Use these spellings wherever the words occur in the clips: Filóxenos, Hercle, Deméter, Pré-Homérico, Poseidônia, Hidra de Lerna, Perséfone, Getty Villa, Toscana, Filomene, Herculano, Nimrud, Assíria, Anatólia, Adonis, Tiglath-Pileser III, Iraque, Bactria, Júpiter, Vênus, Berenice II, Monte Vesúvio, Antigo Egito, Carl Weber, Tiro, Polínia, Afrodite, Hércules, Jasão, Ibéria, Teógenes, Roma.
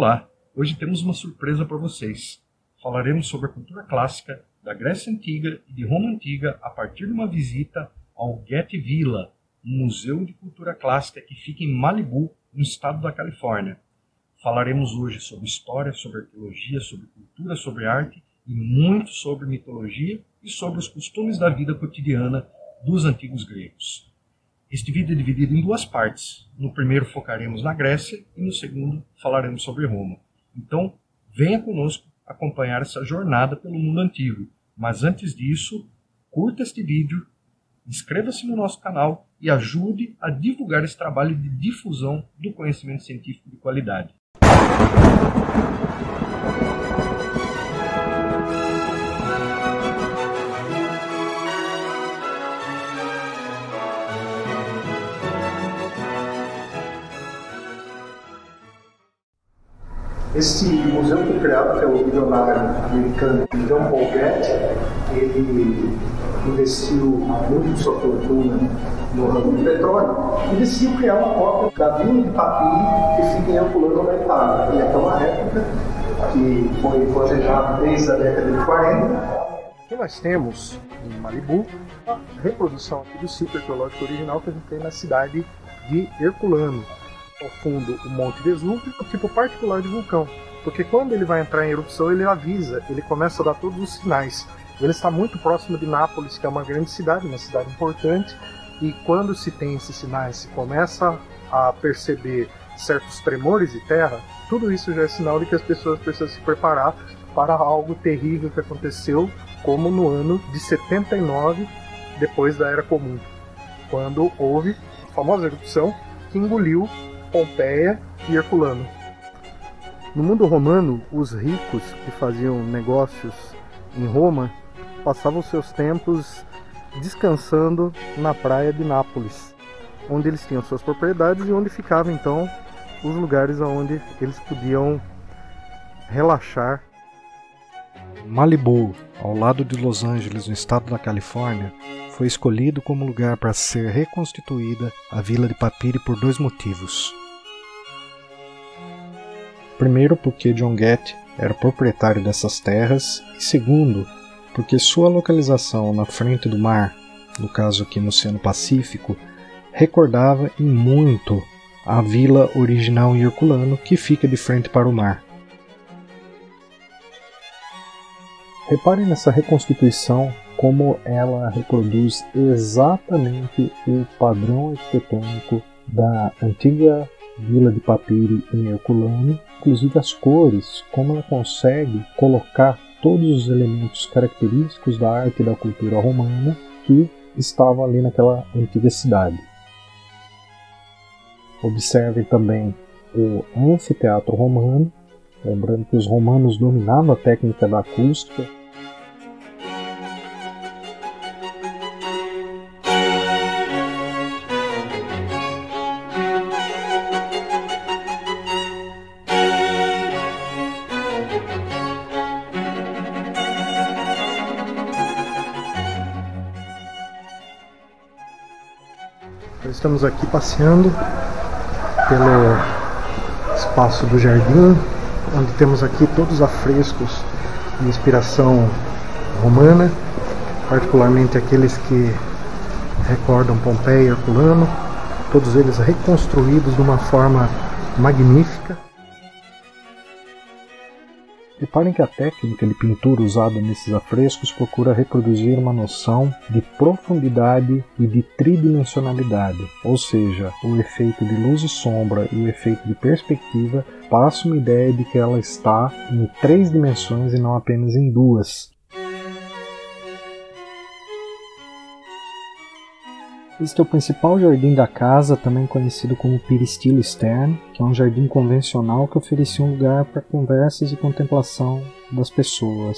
Olá, hoje temos uma surpresa para vocês. Falaremos sobre a cultura clássica da Grécia Antiga e de Roma Antiga a partir de uma visita ao Getty Villa, um museu de cultura clássica que fica em Malibu, no estado da Califórnia. Falaremos hoje sobre história, sobre arqueologia, sobre cultura, sobre arte e muito sobre mitologia e sobre os costumes da vida cotidiana dos antigos gregos. Este vídeo é dividido em duas partes. No primeiro focaremos na Grécia e no segundo falaremos sobre Roma. Então, venha conosco acompanhar essa jornada pelo mundo antigo. Mas antes disso, curta este vídeo, inscreva-se no nosso canal e ajude a divulgar esse trabalho de difusão do conhecimento científico de qualidade. Esse museu foi criado pelo milionário americano John Paul Getty. Ele investiu muito de sua fortuna no ramo do petróleo e decidiu criar uma cópia da Villa dei Papiri, que fica em Herculano, na Itália. E é uma réplica que foi planejada desde a década de 40. Aqui nós temos, em Malibu, a reprodução do sítio arqueológico original que a gente tem na cidade de Herculano. Ao fundo o Monte Vesúvio, um tipo particular de vulcão, porque quando ele vai entrar em erupção ele avisa, ele começa a dar todos os sinais. Ele está muito próximo de Nápoles, que é uma grande cidade, uma cidade importante, e quando se tem esses sinais, se começa a perceber certos tremores de terra, tudo isso já é sinal de que as pessoas precisam se preparar para algo terrível que aconteceu, como no ano de 79, depois da Era Comum, quando houve a famosa erupção que engoliu Pompeia e Herculano. No mundo romano, os ricos que faziam negócios em Roma passavam seus tempos descansando na praia de Nápoles, onde eles tinham suas propriedades e onde ficavam então os lugares onde eles podiam relaxar. Malibu, ao lado de Los Angeles, no estado da Califórnia, foi escolhido como lugar para ser reconstituída a Villa dei Papiri por dois motivos. Primeiro, porque John Getty era proprietário dessas terras, e segundo, porque sua localização na frente do mar, no caso aqui no Oceano Pacífico, recordava em muito a vila original em Herculano, que fica de frente para o mar. Reparem nessa reconstituição como ela reproduz exatamente o padrão arquitetônico da antiga Villa dei Papiri em Herculano, inclusive as cores, como ela consegue colocar todos os elementos característicos da arte e da cultura romana que estavam ali naquela antiga cidade. Observem também o anfiteatro romano, lembrando que os romanos dominavam a técnica da acústica. Estamos aqui passeando pelo espaço do jardim, onde temos aqui todos os afrescos de inspiração romana, particularmente aqueles que recordam Pompeia e Herculano, todos eles reconstruídos de uma forma magnífica. Reparem que a técnica de pintura usada nesses afrescos procura reproduzir uma noção de profundidade e de tridimensionalidade, ou seja, o efeito de luz e sombra e o efeito de perspectiva passa uma ideia de que ela está em três dimensões e não apenas em duas. Este é o principal jardim da casa, também conhecido como peristilo externo, que é um jardim convencional que oferecia um lugar para conversas e contemplação das pessoas.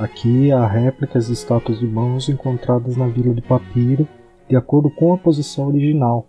Aqui há réplicas de estátuas de bronze encontradas na Villa dei Papiri, de acordo com a posição original.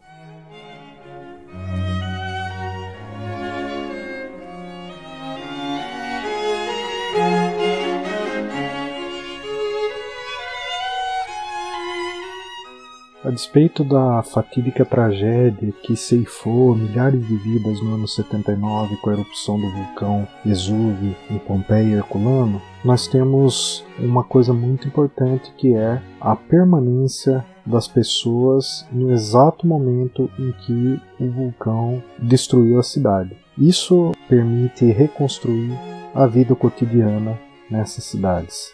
A despeito da fatídica tragédia que ceifou milhares de vidas no ano 79 com a erupção do vulcão Vesúvio em Pompeia e Herculano, nós temos uma coisa muito importante que é a permanência das pessoas no exato momento em que o vulcão destruiu a cidade. Isso permite reconstruir a vida cotidiana nessas cidades.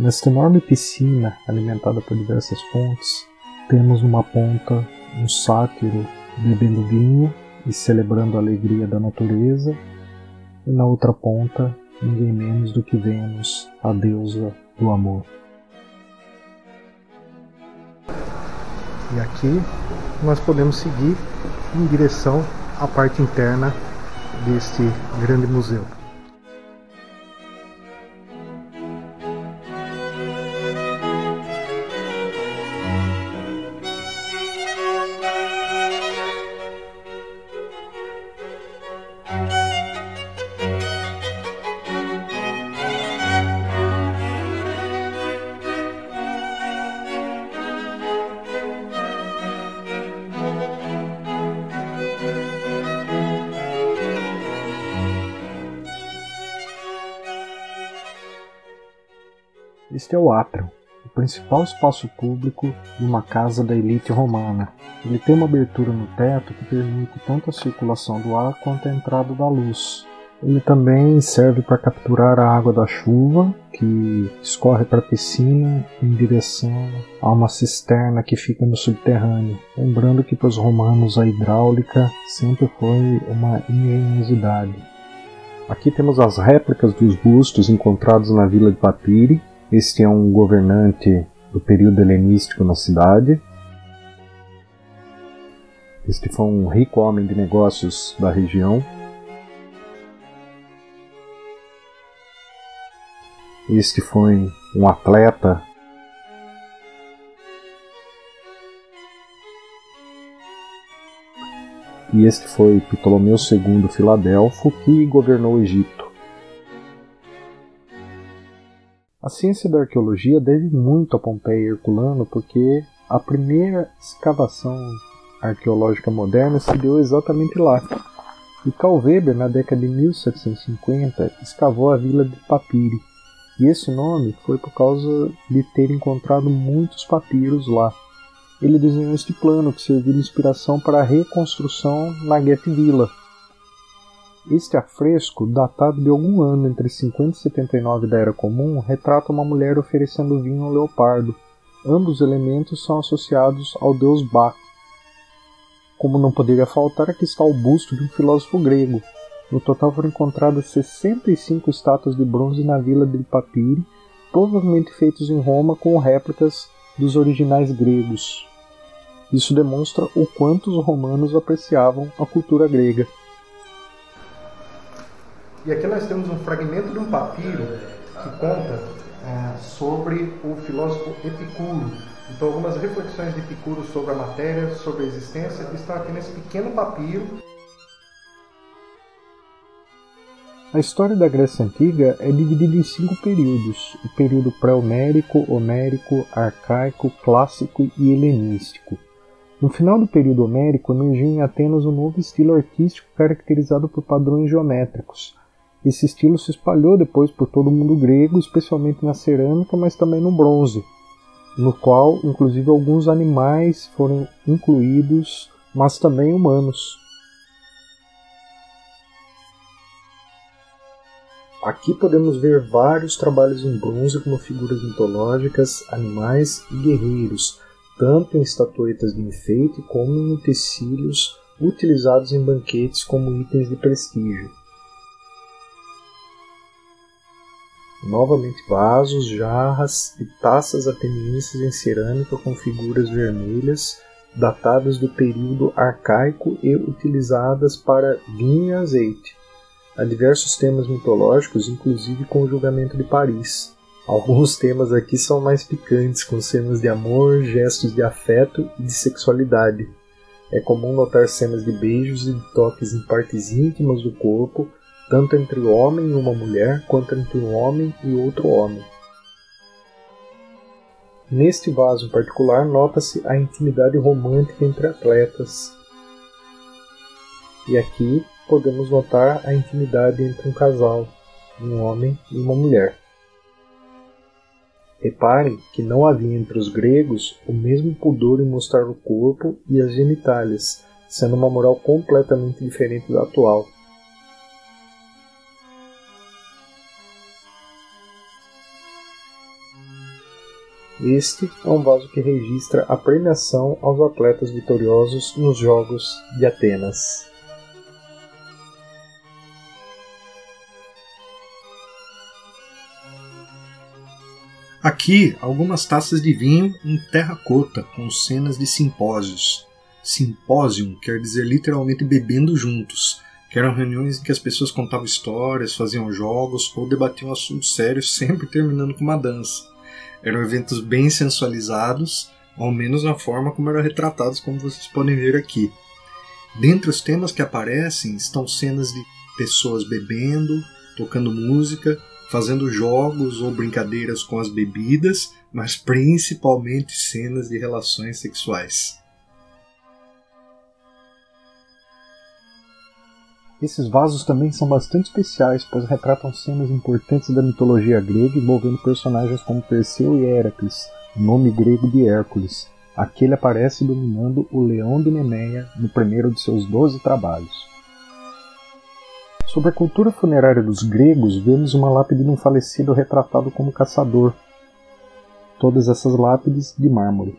Nesta enorme piscina, alimentada por diversas fontes, temos numa ponta um sátiro bebendo vinho e celebrando a alegria da natureza, e na outra ponta, ninguém menos do que Vênus, a deusa do amor. E aqui nós podemos seguir em direção à parte interna deste grande museu. Este é o átrio, o principal espaço público de uma casa da elite romana. Ele tem uma abertura no teto que permite tanto a circulação do ar quanto a entrada da luz. Ele também serve para capturar a água da chuva, que escorre para a piscina em direção a uma cisterna que fica no subterrâneo. Lembrando que para os romanos a hidráulica sempre foi uma engenhosidade. Aqui temos as réplicas dos bustos encontrados na Villa dei Papiri. Este é um governante do período helenístico na cidade. Este foi um rico homem de negócios da região. Este foi um atleta. E este foi Ptolomeu II Filadelfo, que governou o Egito. A ciência da arqueologia deve muito a Pompeia e Herculano, porque a primeira escavação arqueológica moderna se deu exatamente lá. E Carl Weber, na década de 1750, escavou a Villa dei Papiri. E esse nome foi por causa de ter encontrado muitos papiros lá. Ele desenhou este plano, que serviu de inspiração para a reconstrução na Getty Villa. Este afresco, datado de algum ano entre 50 e 79 da Era Comum, retrata uma mulher oferecendo vinho ao leopardo. Ambos elementos são associados ao deus Baco. Como não poderia faltar, aqui está o busto de um filósofo grego. No total foram encontradas 65 estátuas de bronze na Villa dei Papiri, provavelmente feitos em Roma com réplicas dos originais gregos. Isso demonstra o quanto os romanos apreciavam a cultura grega. E aqui nós temos um fragmento de um papiro que conta sobre o filósofo Epicuro. Então algumas reflexões de Epicuro sobre a matéria, sobre a existência, estão aqui nesse pequeno papiro. A história da Grécia Antiga é dividida em 5 períodos. O período pré-homérico, homérico, arcaico, clássico e helenístico. No final do período homérico, emergiu em Atenas um novo estilo artístico caracterizado por padrões geométricos. Esse estilo se espalhou depois por todo o mundo grego, especialmente na cerâmica, mas também no bronze, no qual, inclusive, alguns animais foram incluídos, mas também humanos. Aqui podemos ver vários trabalhos em bronze, como figuras mitológicas, animais e guerreiros, tanto em estatuetas de enfeite como em utensílios utilizados em banquetes como itens de prestígio. Novamente vasos, jarras e taças atenienses em cerâmica com figuras vermelhas datadas do período arcaico e utilizadas para vinho e azeite. Há diversos temas mitológicos, inclusive com o julgamento de Paris. Alguns temas aqui são mais picantes, com cenas de amor, gestos de afeto e de sexualidade. É comum notar cenas de beijos e de toques em partes íntimas do corpo, tanto entre o homem e uma mulher, quanto entre um homem e outro homem. Neste vaso em particular, nota-se a intimidade romântica entre atletas. E aqui podemos notar a intimidade entre um casal, um homem e uma mulher. Reparem que não havia entre os gregos o mesmo pudor em mostrar o corpo e as genitálias, sendo uma moral completamente diferente da atual. Este é um vaso que registra a premiação aos atletas vitoriosos nos Jogos de Atenas. Aqui, algumas taças de vinho em terracota, com cenas de simpósios. Simpósium quer dizer literalmente bebendo juntos, que eram reuniões em que as pessoas contavam histórias, faziam jogos ou debatiam assuntos sérios, sempre terminando com uma dança. Eram eventos bem sensualizados, ao menos na forma como eram retratados, como vocês podem ver aqui. Dentre os temas que aparecem estão cenas de pessoas bebendo, tocando música, fazendo jogos ou brincadeiras com as bebidas, mas principalmente cenas de relações sexuais. Esses vasos também são bastante especiais, pois retratam cenas importantes da mitologia grega envolvendo personagens como Perseu e Héracles, nome grego de Hércules. Aqui ele aparece dominando o leão de Nemeia no primeiro de seus 12 trabalhos. Sobre a cultura funerária dos gregos, vemos uma lápide de um falecido retratado como caçador. Todas essas lápides de mármore.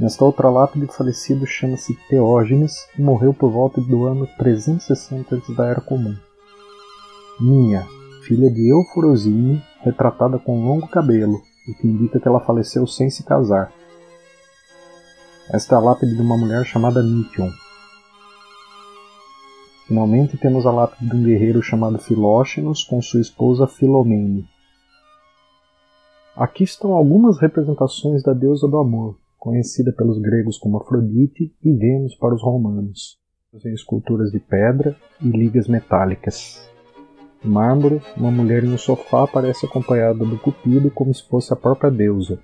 Nesta outra lápide, o falecido chama-se Teógenes e morreu por volta do ano 360 antes da Era Comum. Minha, filha de Eufrosine, retratada com longo cabelo, o que indica que ela faleceu sem se casar. Esta é a lápide de uma mulher chamada Nítion. Finalmente temos a lápide de um guerreiro chamado Filóxenos com sua esposa Filomene. Aqui estão algumas representações da deusa do amor, conhecida pelos gregos como Afrodite e Vênus para os romanos, em esculturas de pedra e ligas metálicas. Em mármore, uma mulher em um sofá aparece acompanhada do cupido como se fosse a própria deusa.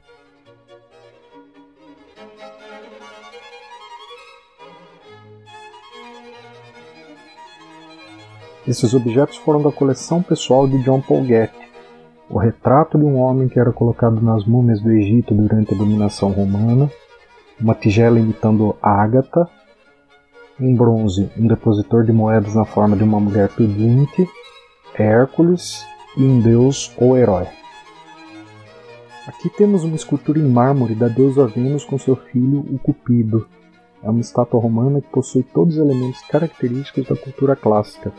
Esses objetos foram da coleção pessoal de John Paul Getty. O retrato de um homem que era colocado nas múmias do Egito durante a dominação romana, uma tigela imitando a ágata, em bronze, um depositor de moedas na forma de uma mulher pedinte, Hércules e um deus ou herói. Aqui temos uma escultura em mármore da deusa Vênus com seu filho, o Cupido. É uma estátua romana que possui todos os elementos característicos da cultura clássica.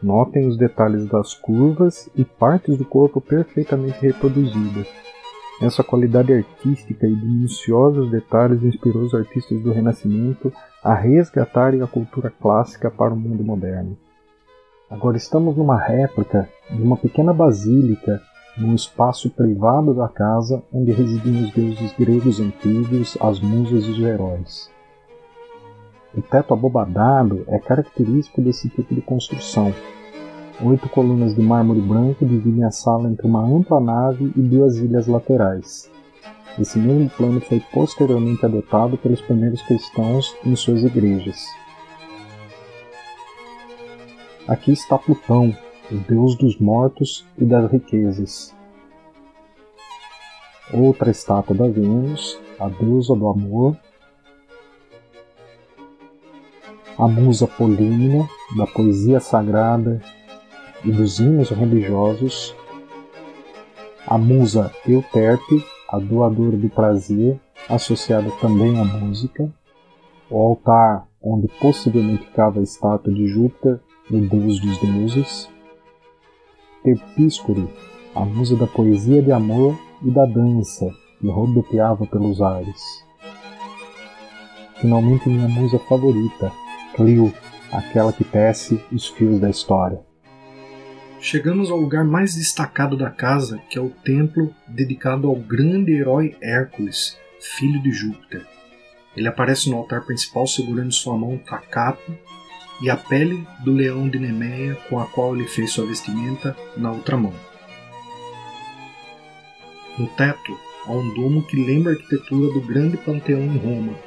Notem os detalhes das curvas e partes do corpo perfeitamente reproduzidas. Essa qualidade artística e de minuciosos detalhes inspirou os artistas do Renascimento a resgatarem a cultura clássica para o mundo moderno. Agora estamos numa réplica de uma pequena basílica num espaço privado da casa onde residiam os deuses gregos antigos, as musas e os heróis. O teto abobadado é característico desse tipo de construção. 8 colunas de mármore branco dividem a sala entre uma ampla nave e 2 ilhas laterais. Esse mesmo plano foi posteriormente adotado pelos primeiros cristãos em suas igrejas. Aqui está Plutão, o deus dos mortos e das riquezas. Outra estátua da Vênus, a deusa do amor. A musa Polínia, da poesia sagrada e dos hinos religiosos. A musa Euterpe, a doadora do prazer, associada também à música. O altar onde possivelmente ficava a estátua de Júpiter, o deus dos deuses. Terpíscore, a musa da poesia de amor e da dança, que rodopiava pelos ares. Finalmente, minha musa favorita, Clio, aquela que tece os fios da história. Chegamos ao lugar mais destacado da casa, que é o templo dedicado ao grande herói Hércules, filho de Júpiter. Ele aparece no altar principal segurando em sua mão um tacape, e a pele do leão de Nemeia com a qual ele fez sua vestimenta na outra mão. No teto há um domo que lembra a arquitetura do grande panteão em Roma.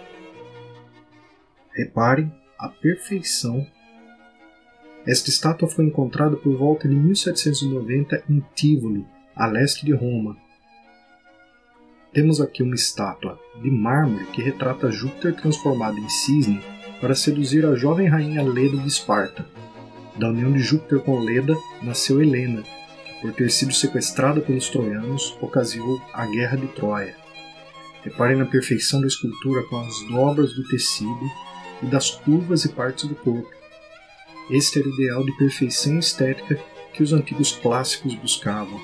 Reparem a perfeição. Esta estátua foi encontrada por volta de 1790 em Tívoli, a leste de Roma. Temos aqui uma estátua de mármore que retrata Júpiter transformado em cisne para seduzir a jovem rainha Leda de Esparta. Da união de Júpiter com Leda nasceu Helena, que, por ter sido sequestrada pelos troianos, ocasionou a Guerra de Troia. Reparem na perfeição da escultura com as dobras do tecido e das curvas e partes do corpo. Este era o ideal de perfeição estética que os antigos clássicos buscavam.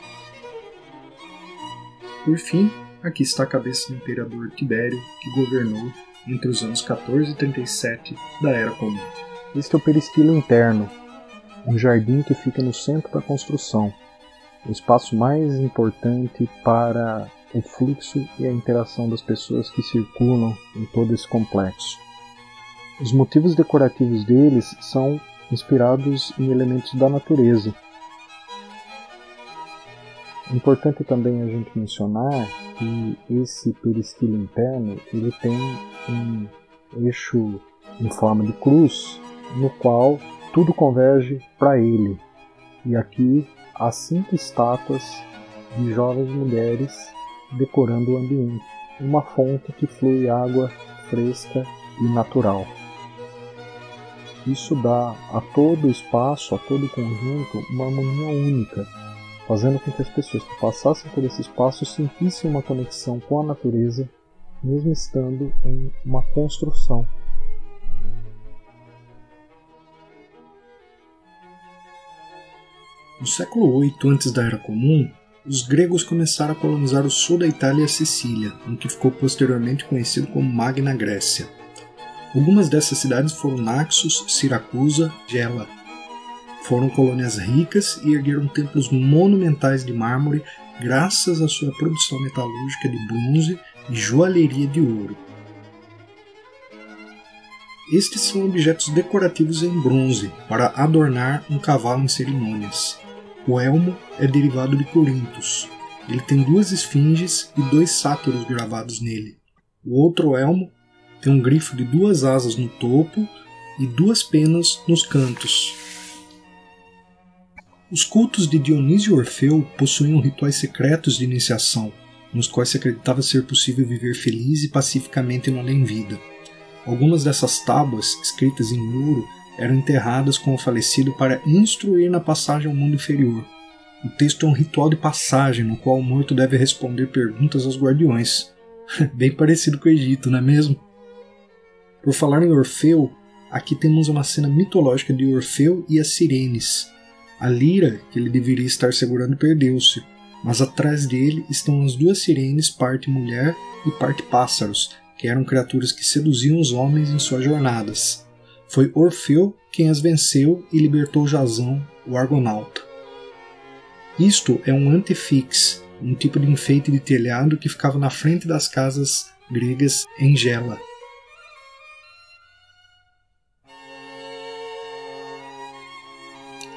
Por fim, aqui está a cabeça do imperador Tibério, que governou entre os anos 14 e 37 da Era Comum. Este é o perisquilo interno, um jardim que fica no centro da construção, o espaço mais importante para o fluxo e a interação das pessoas que circulam em todo esse complexo. Os motivos decorativos deles são inspirados em elementos da natureza. Importante também a gente mencionar que esse perisquilo interno ele tem um eixo em forma de cruz no qual tudo converge para ele. E aqui há 5 estátuas de jovens mulheres decorando o ambiente, uma fonte que flui água fresca e natural. Isso dá a todo o espaço, a todo o conjunto, uma harmonia única, fazendo com que as pessoas que passassem por esse espaço sentissem uma conexão com a natureza, mesmo estando em uma construção. No século VIII antes da Era Comum, os gregos começaram a colonizar o sul da Itália e a Sicília, no que ficou posteriormente conhecido como Magna Grécia. Algumas dessas cidades foram Naxos, Siracusa, Gela. Foram colônias ricas e ergueram templos monumentais de mármore graças à sua produção metalúrgica de bronze e joalheria de ouro. Estes são objetos decorativos em bronze para adornar um cavalo em cerimônias. O elmo é derivado de Corintos. Ele tem 2 esfinges e 2 sátiros gravados nele. O outro elmo tem um grifo de 2 asas no topo e 2 penas nos cantos. Os cultos de Dionísio e Orfeu possuíam rituais secretos de iniciação, nos quais se acreditava ser possível viver feliz e pacificamente no além-vida. Algumas dessas tábuas, escritas em ouro, eram enterradas com o falecido para instruir na passagem ao mundo inferior. O texto é um ritual de passagem no qual o morto deve responder perguntas aos guardiões. Bem parecido com o Egito, não é mesmo? Por falar em Orfeu, aqui temos uma cena mitológica de Orfeu e as sirenes. A lira que ele deveria estar segurando perdeu-se, mas atrás dele estão as 2 sirenes, parte mulher e parte pássaros, que eram criaturas que seduziam os homens em suas jornadas. Foi Orfeu quem as venceu e libertou Jasão, o Argonauta. Isto é um antefix, um tipo de enfeite de telhado que ficava na frente das casas gregas em Gela.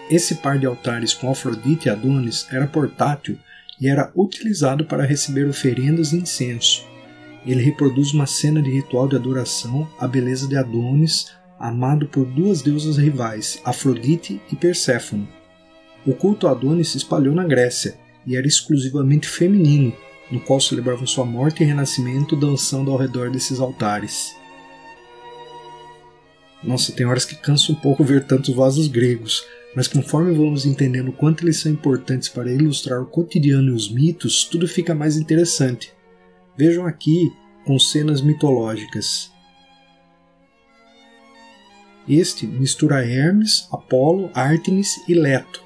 Esse par de altares com Afrodite e Adonis era portátil e era utilizado para receber oferendas e incenso. Ele reproduz uma cena de ritual de adoração à beleza de Adonis, amado por 2 deusas rivais, Afrodite e Perséfone. O culto a Adonis se espalhou na Grécia e era exclusivamente feminino, no qual celebravam sua morte e renascimento dançando ao redor desses altares. Nossa, tem horas que cansa um pouco ver tantos vasos gregos, mas conforme vamos entendendo o quanto eles são importantes para ilustrar o cotidiano e os mitos, tudo fica mais interessante. Vejam aqui com cenas mitológicas. Este mistura Hermes, Apolo, Ártemis e Leto.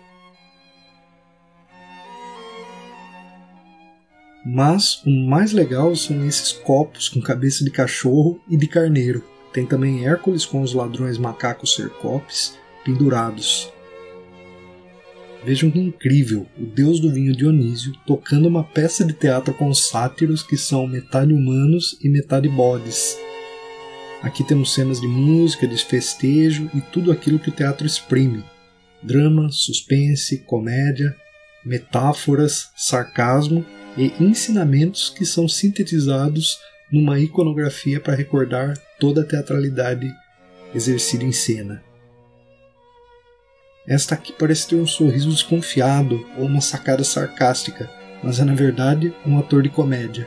Mas o mais legal são esses copos com cabeça de cachorro e de carneiro. Tem também Hércules com os ladrões macacos cercópes pendurados. Vejam que incrível, o deus do vinho Dionísio tocando uma peça de teatro com sátiros que são metade humanos e metade bodes. Aqui temos cenas de música, de festejo e tudo aquilo que o teatro exprime. Drama, suspense, comédia, metáforas, sarcasmo e ensinamentos que são sintetizados numa iconografia para recordar toda a teatralidade exercida em cena. Esta aqui parece ter um sorriso desconfiado ou uma sacada sarcástica, mas é na verdade um ator de comédia.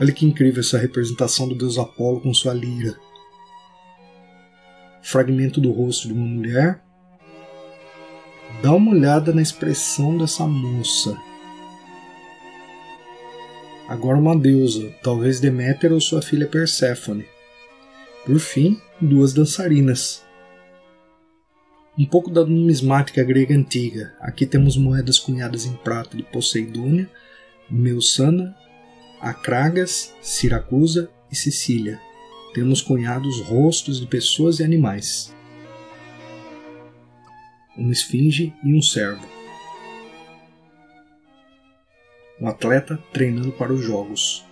Olha que incrível essa representação do deus Apolo com sua lira. Fragmento do rosto de uma mulher. Dá uma olhada na expressão dessa moça. Agora uma deusa, talvez Deméter ou sua filha Perséfone. Por fim, duas dançarinas. Um pouco da numismática grega antiga. Aqui temos moedas cunhadas em prata de Poseidônia, Meussana, Acragas, Siracusa e Sicília. Temos cunhados rostos de pessoas e animais. Uma esfinge e um servo. Um atleta treinando para os jogos.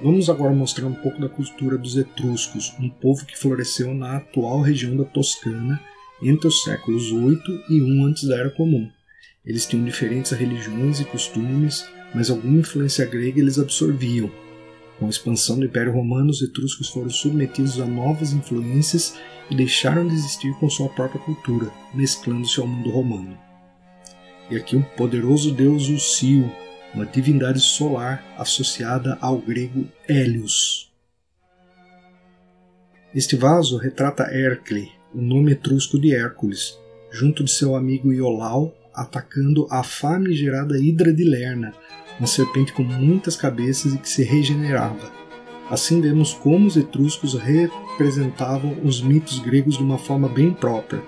Vamos agora mostrar um pouco da cultura dos Etruscos, um povo que floresceu na atual região da Toscana entre os séculos 8 e 1 antes da Era Comum. Eles tinham diferentes religiões e costumes, mas alguma influência grega eles absorviam. Com a expansão do Império Romano, os etruscos foram submetidos a novas influências e deixaram de existir com sua própria cultura, mesclando-se ao mundo romano. E aqui um poderoso deus Usil, uma divindade solar associada ao grego Hélios. Este vaso retrata Hercle, o nome etrusco de Hércules, junto de seu amigo Iolau, atacando a famigerada Hidra de Lerna, uma serpente com muitas cabeças e que se regenerava. Assim vemos como os etruscos representavam os mitos gregos de uma forma bem própria.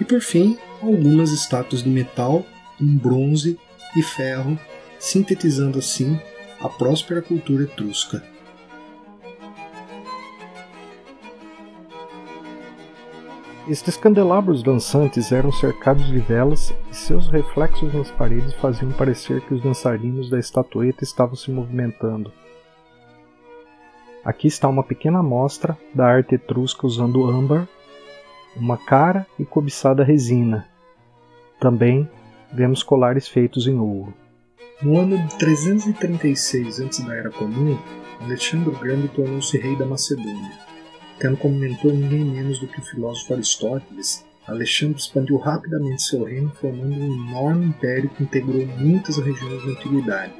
E por fim, algumas estátuas de metal, em bronze e ferro, sintetizando assim a próspera cultura etrusca. Estes candelabros dançantes eram cercados de velas e seus reflexos nas paredes faziam parecer que os dançarinos da estatueta estavam se movimentando. Aqui está uma pequena amostra da arte etrusca usando âmbar, uma cara e cobiçada resina. Também vemos colares feitos em ouro. No ano de 336 antes da Era Comum, Alexandre o Grande tornou-se rei da Macedônia. Tendo como mentor ninguém menos do que o filósofo Aristóteles, Alexandre expandiu rapidamente seu reino, formando um enorme império que integrou muitas regiões da antiguidade.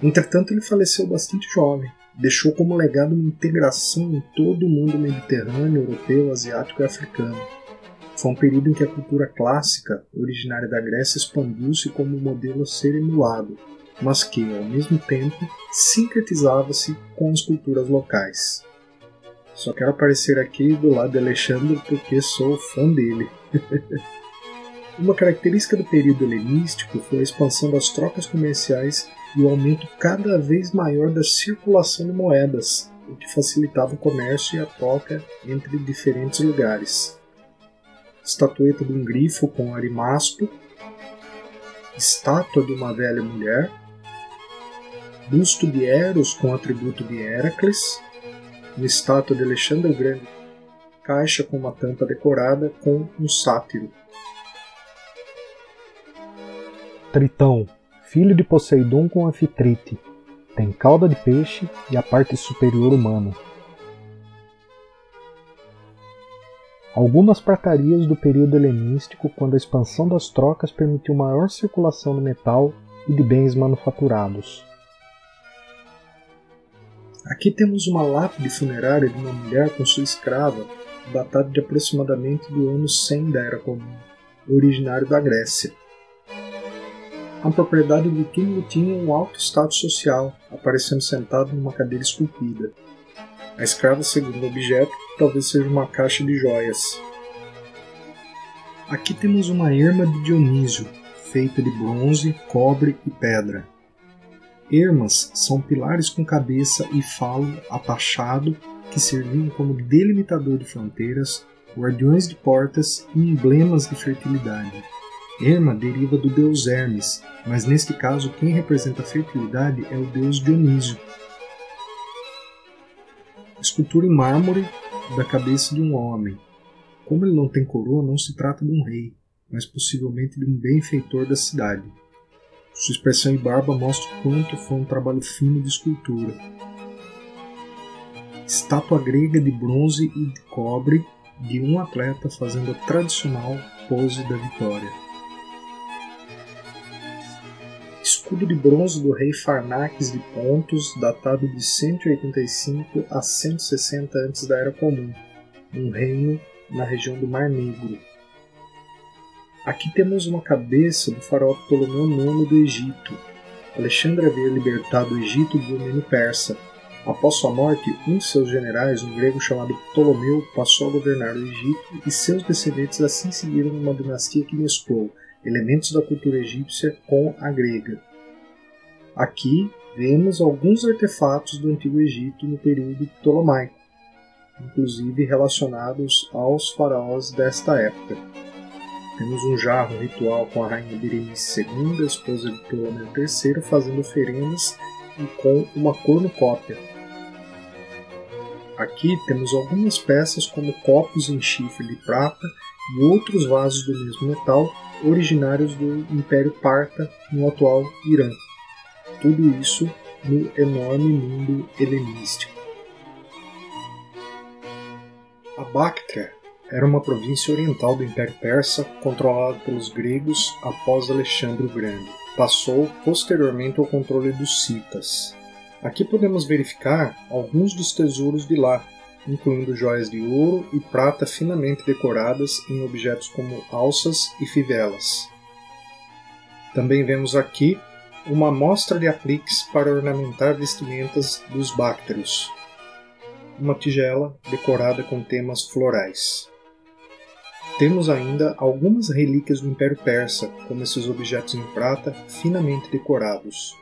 Entretanto, ele faleceu bastante jovem, deixou como legado uma integração em todo o mundo mediterrâneo, europeu, asiático e africano. Foi um período em que a cultura clássica, originária da Grécia, expandiu-se como um modelo a ser emulado, mas que, ao mesmo tempo, sincretizava-se com as culturas locais. Só quero aparecer aqui do lado de Alexandre porque sou fã dele. Uma característica do período helenístico foi a expansão das trocas comerciais e o aumento cada vez maior da circulação de moedas, o que facilitava o comércio e a troca entre diferentes lugares. Estatueta de um grifo com arimaspo, estátua de uma velha mulher, busto de Eros com atributo de Heracles, uma estátua de Alexandre o Grande, caixa com uma tampa decorada com um sátiro. Tritão, filho de Poseidon com anfitrite, tem cauda de peixe e a parte superior humana. Algumas pratarias do período helenístico, quando a expansão das trocas permitiu maior circulação do metal e de bens manufaturados. Aqui temos uma lápide funerária de uma mulher com sua escrava, datada de aproximadamente do ano 100 da Era Comum, originário da Grécia. A propriedade do túmulo tinha um alto status social, aparecendo sentado numa cadeira esculpida. A escrava, segundo o objeto, talvez seja uma caixa de joias. Aqui temos uma erma de Dionísio, feita de bronze, cobre e pedra. Ermas são pilares com cabeça e falo atachado que serviam como delimitador de fronteiras, guardiões de portas e emblemas de fertilidade. Erma deriva do deus Hermes, mas neste caso quem representa a fertilidade é o deus Dionísio, escultura em mármore da cabeça de um homem. Como ele não tem coroa, não se trata de um rei, mas possivelmente de um benfeitor da cidade. Sua expressão e barba mostram quanto foi um trabalho fino de escultura. Estátua grega de bronze e de cobre de um atleta fazendo a tradicional pose da vitória. Escudo de bronze do rei Farnaques de Pontos, datado de 185 a 160 antes da Era Comum, um reino na região do Mar Negro. Aqui temos uma cabeça do faraó Ptolomeu IX do Egito. Alexandre havia libertado o Egito do domínio persa. Após sua morte, um de seus generais, um grego chamado Ptolomeu, passou a governar o Egito e seus descendentes assim seguiram uma dinastia que mesclou elementos da cultura egípcia com a grega. Aqui vemos alguns artefatos do Antigo Egito no período ptolomaico, inclusive relacionados aos faraós desta época. Temos um jarro ritual com a rainha Berenice II, esposa de Ptolomeu III, fazendo oferendas e com uma cornucópia. Aqui temos algumas peças como copos em chifre de prata e outros vasos do mesmo metal, originários do Império Parta no atual Irã. Tudo isso no enorme mundo helenístico. A Báctria era uma província oriental do Império Persa, controlada pelos gregos após Alexandre o Grande. Passou posteriormente ao controle dos citas. Aqui podemos verificar alguns dos tesouros de lá, incluindo joias de ouro e prata finamente decoradas em objetos como alças e fivelas. Também vemos aqui uma amostra de apliques para ornamentar vestimentas dos bácteros, uma tigela decorada com temas florais. Temos ainda algumas relíquias do Império Persa, como esses objetos em prata finamente decorados.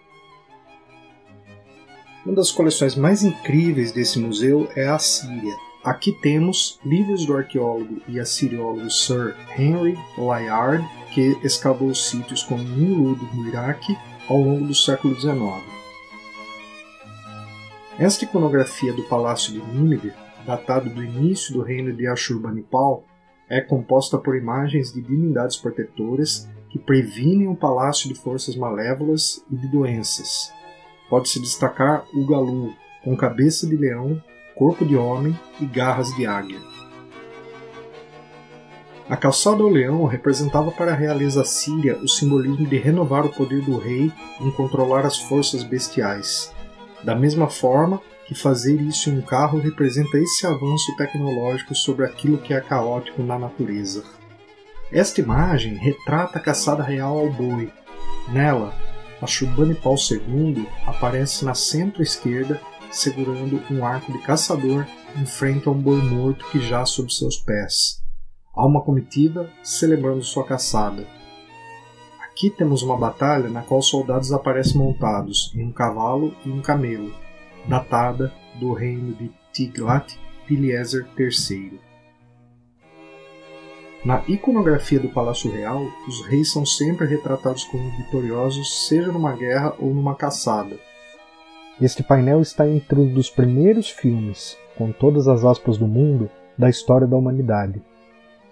Uma das coleções mais incríveis desse museu é a Assíria. Aqui temos livros do arqueólogo e assiriólogo Sir Henry Layard, que escavou sítios como Nimrud no Iraque ao longo do século XIX. Esta iconografia do Palácio de Nínive, datado do início do reino de Ashurbanipal, é composta por imagens de divindades protetoras que previnem o palácio de forças malévolas e de doenças. Pode-se destacar o galu, com cabeça de leão, corpo de homem e garras de águia. A calçada ao leão representava para a realeza assíria o simbolismo de renovar o poder do rei em controlar as forças bestiais. Da mesma forma que fazer isso em um carro representa esse avanço tecnológico sobre aquilo que é caótico na natureza. Esta imagem retrata a caçada real ao boi. Nela, Ashurbanipal II aparece na centro-esquerda segurando um arco de caçador em frente a um boi morto que jaz sob seus pés. Há uma comitiva celebrando sua caçada. Aqui temos uma batalha na qual soldados aparecem montados em um cavalo e um camelo, datada do reino de Tiglath-Pileser III. Na iconografia do Palácio Real, os reis são sempre retratados como vitoriosos, seja numa guerra ou numa caçada. Este painel está entre um dos primeiros filmes, com todas as aspas do mundo, da história da humanidade.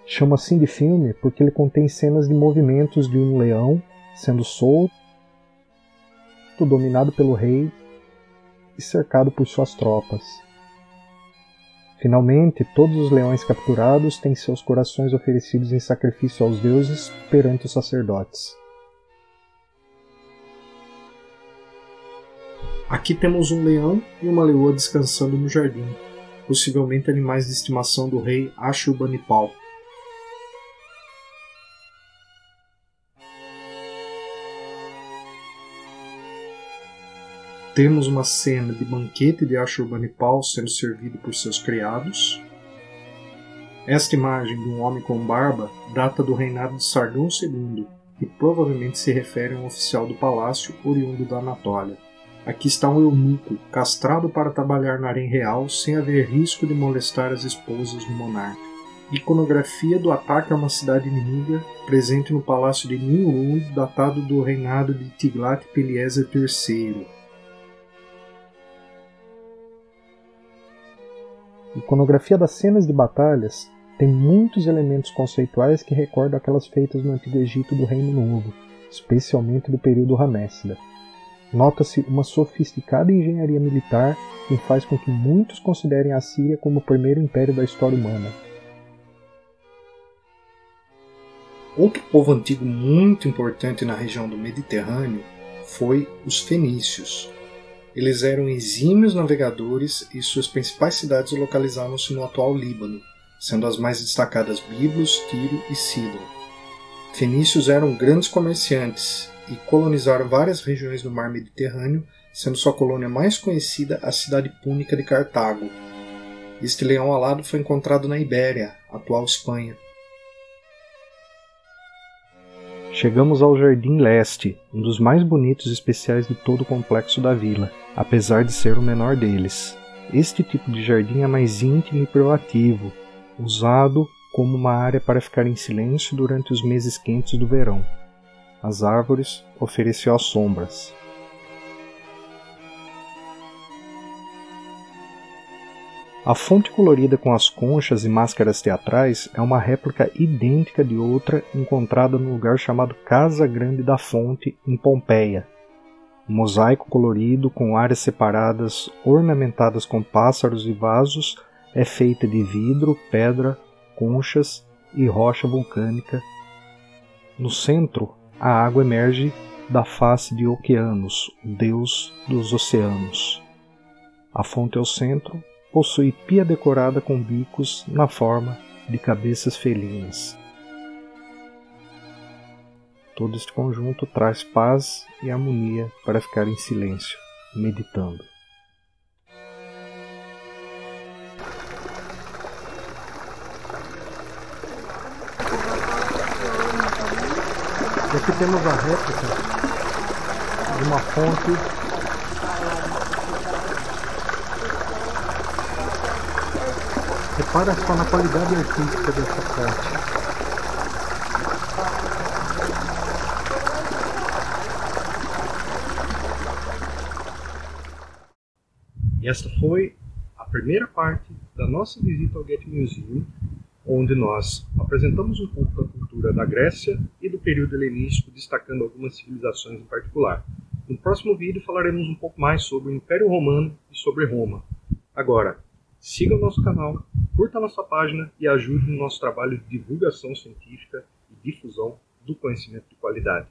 Chama assim de filme porque ele contém cenas de movimentos de um leão sendo solto, dominado pelo rei, e cercado por suas tropas. Finalmente, todos os leões capturados têm seus corações oferecidos em sacrifício aos deuses perante os sacerdotes. Aqui temos um leão e uma leoa descansando no jardim, possivelmente animais de estimação do rei Ashurbanipal. Temos uma cena de banquete de Ashurbanipal sendo servido por seus criados. Esta imagem de um homem com barba data do reinado de Sargão II e provavelmente se refere a um oficial do palácio oriundo da Anatólia. Aqui está um eunuco, castrado para trabalhar na harém real sem haver risco de molestar as esposas do monarca. Iconografia do ataque a uma cidade inimiga presente no palácio de Nimrud, datado do reinado de Tiglath-Pileser III. Iconografia das cenas de batalhas tem muitos elementos conceituais que recordam aquelas feitas no Antigo Egito do Reino Novo, especialmente do período Ramessida. Nota-se uma sofisticada engenharia militar que faz com que muitos considerem a Síria como o primeiro império da história humana. Outro povo antigo muito importante na região do Mediterrâneo foi os fenícios. Eles eram exímios navegadores e suas principais cidades localizavam-se no atual Líbano, sendo as mais destacadas Biblos, Tiro e Sidon. Fenícios eram grandes comerciantes e colonizaram várias regiões do mar Mediterrâneo, sendo sua colônia mais conhecida a cidade púnica de Cartago. Este leão alado foi encontrado na Ibéria, atual Espanha. Chegamos ao Jardim Leste, um dos mais bonitos e especiais de todo o complexo da vila, apesar de ser o menor deles. Este tipo de jardim é mais íntimo e proativo, usado como uma área para ficar em silêncio durante os meses quentes do verão. As árvores ofereciam sombras. A fonte colorida com as conchas e máscaras teatrais é uma réplica idêntica de outra encontrada no lugar chamado Casa Grande da Fonte, em Pompeia. Um mosaico colorido com áreas separadas ornamentadas com pássaros e vasos é feita de vidro, pedra, conchas e rocha vulcânica. No centro, a água emerge da face de Oceanos, o deus dos oceanos. A fonte ao centro possui pia decorada com bicos na forma de cabeças felinas. Todo este conjunto traz paz e harmonia para ficar em silêncio, meditando. Aqui temos a réplica de uma fonte . Repara só na qualidade artística dessa fonte. E esta foi a primeira parte da nossa visita ao Getty Museum, onde nós apresentamos um pouco da cultura da Grécia e do período helenístico, destacando algumas civilizações em particular. No próximo vídeo falaremos um pouco mais sobre o Império Romano e sobre Roma. Agora, siga o nosso canal, curta a nossa página e ajude no nosso trabalho de divulgação científica e difusão do conhecimento de qualidade.